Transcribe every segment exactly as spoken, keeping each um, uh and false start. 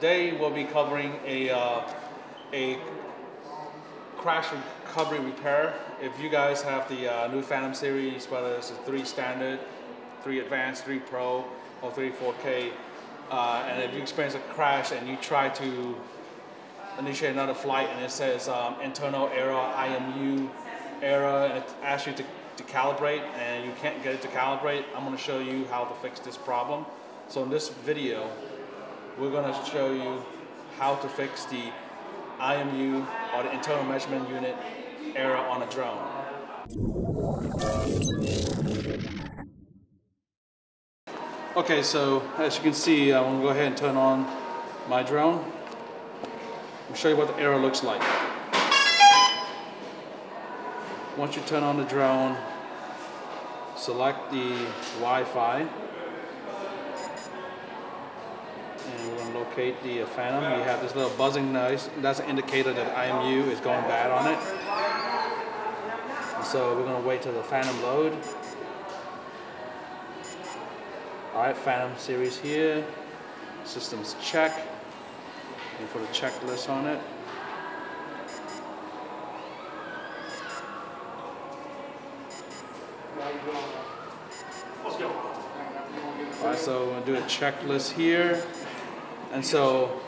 Today we'll be covering a, uh, a crash recovery repair. If you guys have the uh, new Phantom series, whether it's a three standard, three advanced, three pro, or three four K, uh, and if you experience a crash and you try to initiate another flight and it says um, internal error, I M U error, and it asks you to, to calibrate and you can't get it to calibrate, I'm going to show you how to fix this problem. So in this video, we're going to show you how to fix the I M U or the internal measurement unit error on a drone. Okay, so as you can see, I'm going to go ahead and turn on my drone. I'll show you what the error looks like. Once you turn on the drone, select the Wi-Fi. Locate the uh, Phantom. You have this little buzzing noise. That's an indicator that I M U is going bad on it. And so we're going to wait till the Phantom load. Alright, Phantom series here. Systems check. Looking for the checklist on it. Alright, so we're going to do a checklist here. And so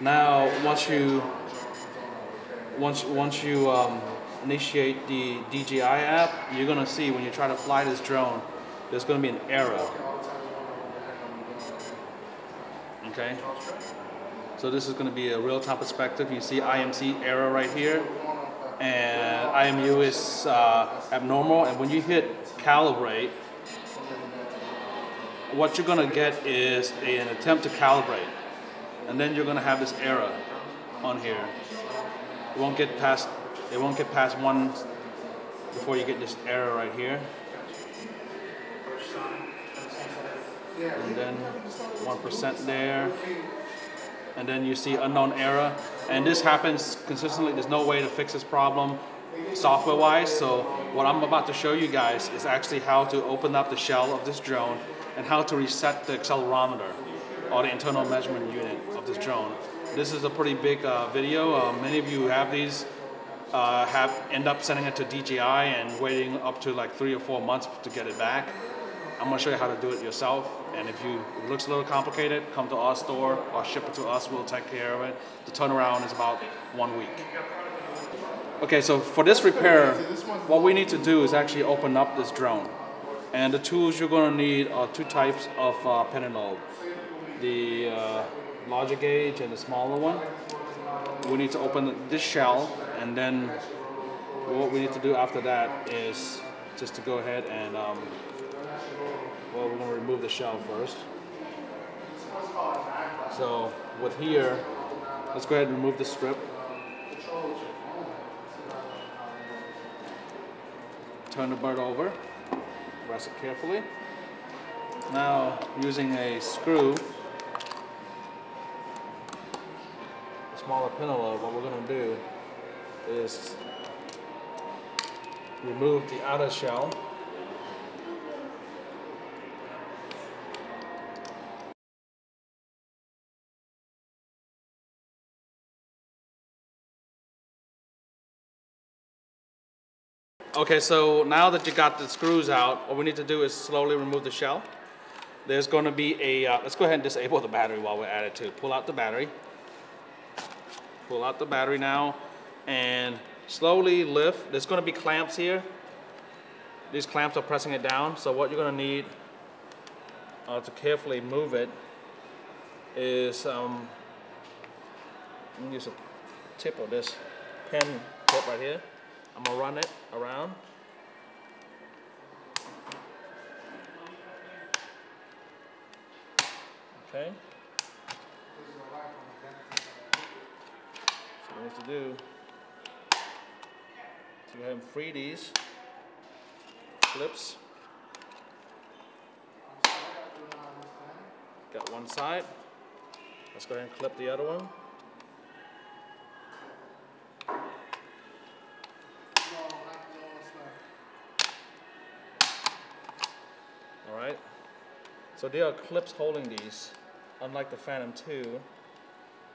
now, once you once once you um, initiate the D J I app, you're gonna see when you try to fly this drone, there's gonna be an error. Okay. So this is gonna be a real-time perspective. You see I M C error right here, and I M U is uh, abnormal. And when you hit calibrate, what you're going to get is a, an attempt to calibrate, and then you're going to have this error on here. It won't get past, it won't get past one before you get this error right here. And then one percent there. And then you see unknown error. And this happens consistently. There's no way to fix this problem software-wise. So what I'm about to show you guys is actually how to open up the shell of this drone and how to reset the accelerometer or the internal measurement unit of this drone. This is a pretty big uh, video. Uh, many of you who have these uh, have end up sending it to D J I and waiting up to like three or four months to get it back. I'm gonna show you how to do it yourself. And if you, it looks a little complicated, come to our store or ship it to us, we'll take care of it. The turnaround is about one week. Okay, so for this repair, what we need to do is actually open up this drone. And the tools you're going to need are two types of uh, pen and lobe. The uh, larger gauge and the smaller one. We need to open this shell, and then what we need to do after that is just to go ahead and, um, well, we're going to remove the shell first. So with here, let's go ahead and remove the strip. Turn the bird over. Press it carefully. Now, using a screw, a smaller pin lobe, what we're going to do is remove the outer shell. Okay, so now that you got the screws out, what we need to do is slowly remove the shell. There's going to be a, uh, let's go ahead and disable the battery while we're at it too. Pull out the battery. Pull out the battery now and slowly lift. There's going to be clamps here. These clamps are pressing it down. So what you're going to need uh, to carefully move it is, um, I'm going to use a tip of this pen tip right here. I'm going to run it around. Okay. So what we need to do is go ahead and free these clips. Got one side. Let's go ahead and clip the other one. So there are clips holding these, unlike the Phantom two.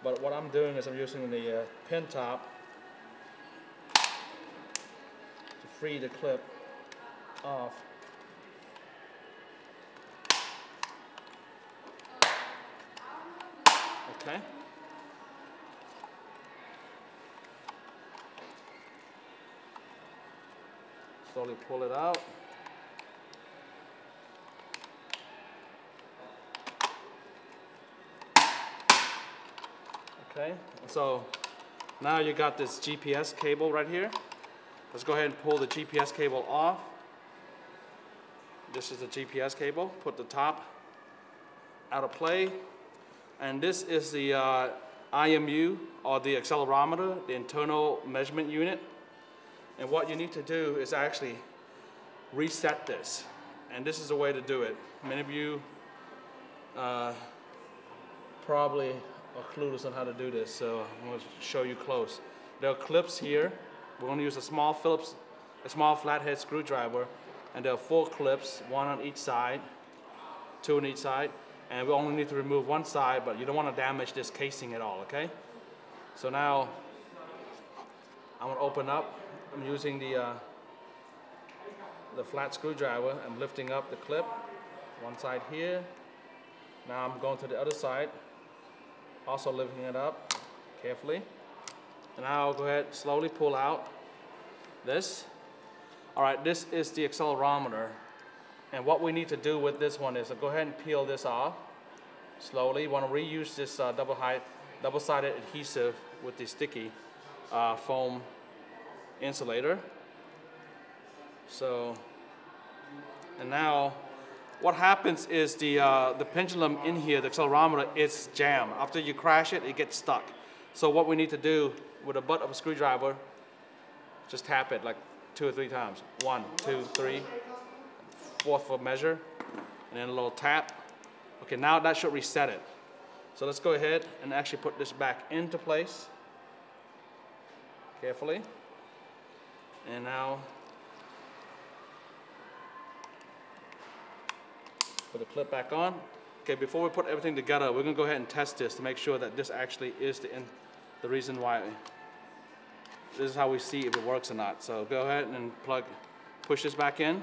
But what I'm doing is I'm using the uh, pin top to free the clip off. Okay. Slowly pull it out. Okay, so now you got this G P S cable right here. Let's go ahead and pull the G P S cable off. This is the G P S cable. Put the top out of play. And this is the uh, I M U, or the accelerometer, the internal measurement unit. And what you need to do is actually reset this. And this is the way to do it. Many of you uh, probably are clueless on how to do this, so I'm going to show you close. There are clips here. We're going to use a small Phillips, a small flathead screwdriver, and there are four clips, one on each side, two on each side. And we only need to remove one side, but you don't want to damage this casing at all, okay? So now, I'm going to open up. I'm using the, uh, the flat screwdriver. I'm lifting up the clip, one side here. Now I'm going to the other side, also lifting it up carefully. And now I'll go ahead and slowly pull out this. All right, this is the accelerometer. And what we need to do with this one is uh, go ahead and peel this off slowly. You want to reuse this uh, double height, double-sided adhesive with the sticky uh, foam insulator. So, and now what happens is the, uh, the pendulum in here, the accelerometer, it's jammed. After you crash it, it gets stuck. So what we need to do with the butt of a screwdriver, just tap it like two or three times. One, two, three. Fourth for measure, and then a little tap. Okay, now that should reset it. So let's go ahead and actually put this back into place carefully. And now put the clip back on. Okay, before we put everything together, we're gonna go ahead and test this to make sure that this actually is the in, the reason why. This is how we see if it works or not. So go ahead and plug, push this back in.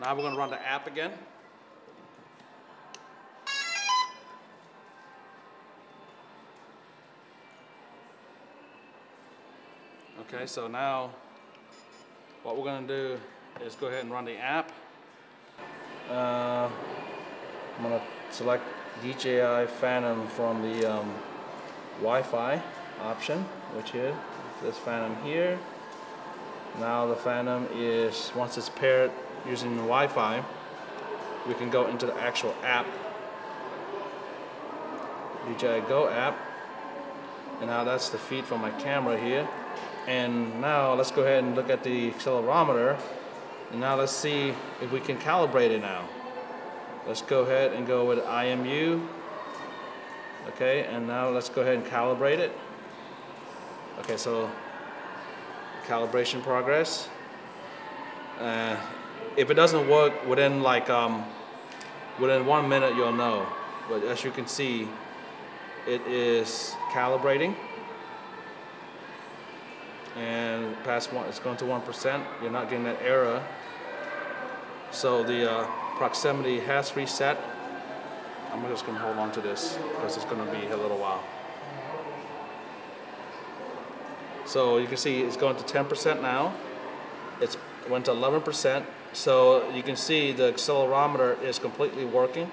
Now we're going to run the app again. Okay, so now what we're going to do is go ahead and run the app. Uh, I'm going to select D J I Phantom from the um, Wi-Fi option, which is this Phantom here. Now the Phantom is, once it's paired using the Wi-Fi, we can go into the actual app, D J I Go app, and now that's the feed from my camera here. And now let's go ahead and look at the accelerometer, and now let's see if we can calibrate it now. Let's go ahead and go with I M U, okay, and now let's go ahead and calibrate it. Okay, so calibration progress. Uh, If it doesn't work within like um, within one minute, you'll know. But as you can see, it is calibrating, and past one, it's going to one percent. You're not getting that error. So the uh, proximity has reset. I'm just going to hold on to this because it's going to be a little while. So you can see it's going to ten percent now. It's went to eleven percent. So you can see the accelerometer is completely working.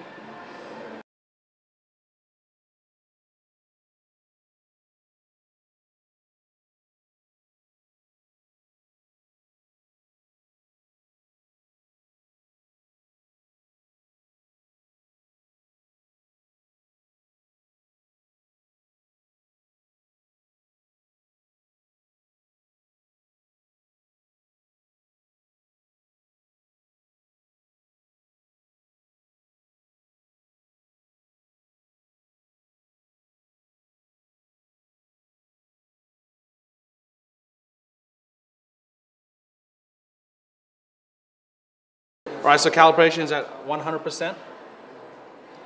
All right, so calibration is at one hundred percent.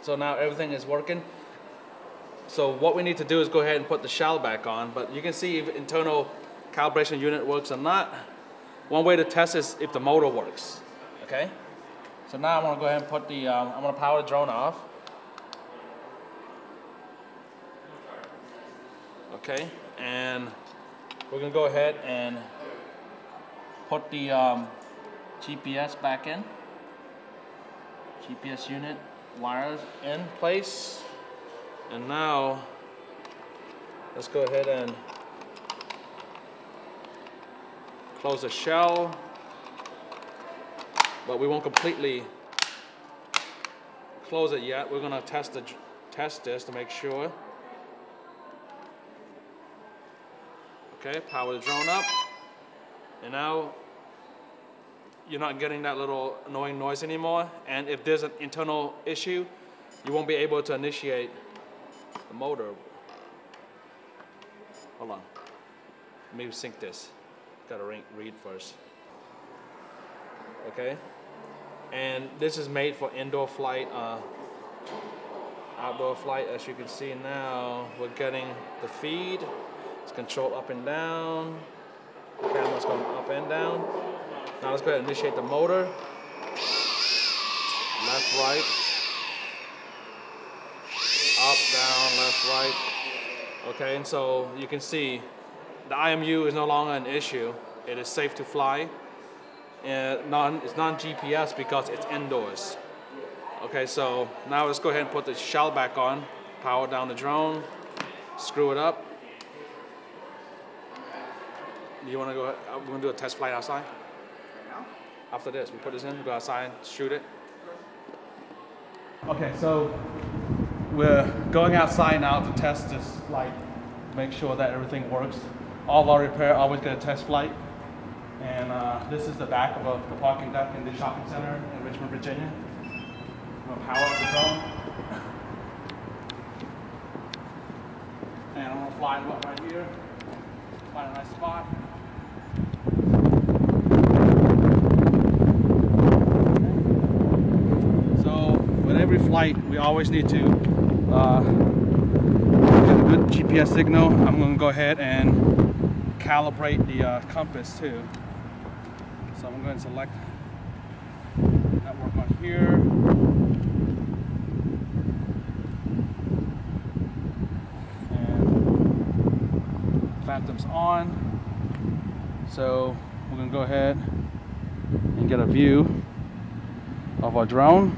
So now everything is working. So what we need to do is go ahead and put the shell back on, but you can see if internal calibration unit works or not. One way to test is if the motor works, okay? So now I'm gonna go ahead and put the, um, I'm gonna power the drone off. Okay, and we're gonna go ahead and put the um, G P S back in. G P S unit wires in place. And now, let's go ahead and close the shell, but we won't completely close it yet. We're gonna test the test this to make sure. Okay, power the drone up, and now you're not getting that little annoying noise anymore. And if there's an internal issue, you won't be able to initiate the motor. Hold on, let me sync this. Gotta read first. Okay, and this is made for indoor flight, uh, outdoor flight. As you can see now, we're getting the feed. It's controlled up and down. The camera's going up and down. Now let's go ahead and initiate the motor. Left, right. Up, down, left, right. Okay, and so you can see the I M U is no longer an issue. It is safe to fly. And non, it's non G P S because it's indoors. Okay, so now let's go ahead and put the shell back on, power down the drone, screw it up. You want to go ahead? We're going to do a test flight outside? No. After this, we put this in, we go outside, shoot it. Okay, so we're going outside now to test this flight, make sure that everything works. All our repair always get a test flight. And uh, this is the back of a, the parking deck in the shopping center in Richmond, Virginia. I'm gonna power up the drone. And I'm gonna fly it up right here. Find a nice spot. Okay. So with every flight, we always need to uh, get a good G P S signal. I'm gonna go ahead and calibrate the uh, compass too. So I'm going to select network on here. And Phantom's on. So we're going to go ahead and get a view of our drone.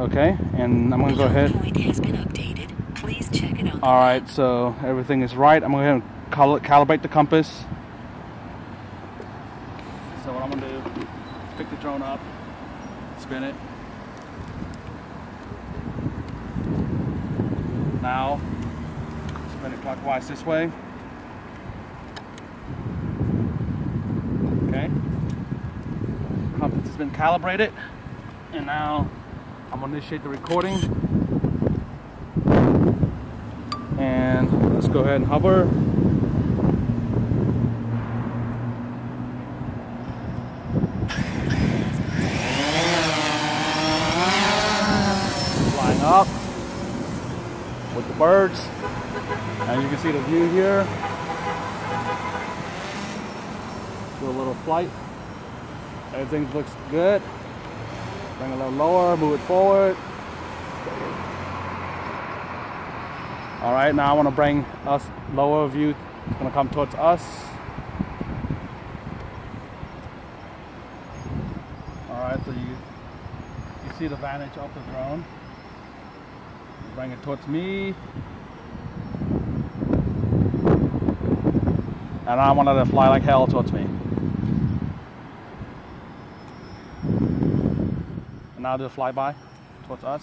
Okay, and I'm going to go ahead. All right, so everything is right. I'm going to cal calibrate the compass. So what I'm going to do is pick the drone up, spin it. Now, spin it clockwise this way. Okay. Compass has been calibrated. And now I'm going to initiate the recording. And let's go ahead and hover. Flying up with the birds. And you can see the view here. Do a little flight. Everything looks good. Bring it a little lower, move it forward. All right, now I want to bring us lower view. It's going to come towards us. All right, so you, you see the vantage of the drone. Bring it towards me. And I want it to fly like hell towards me. And now do a flyby towards us.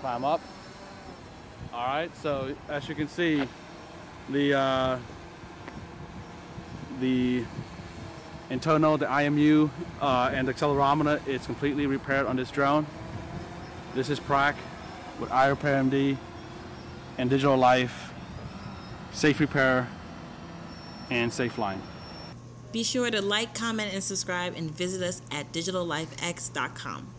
Climb up. All right, so as you can see, the uh, the internal, the I M U, uh, and the accelerometer is completely repaired on this drone. This is P R A C with iRepairMD and Digital Life. Safe repair and safe flying. Be sure to like, comment, and subscribe, and visit us at digital life x dot com.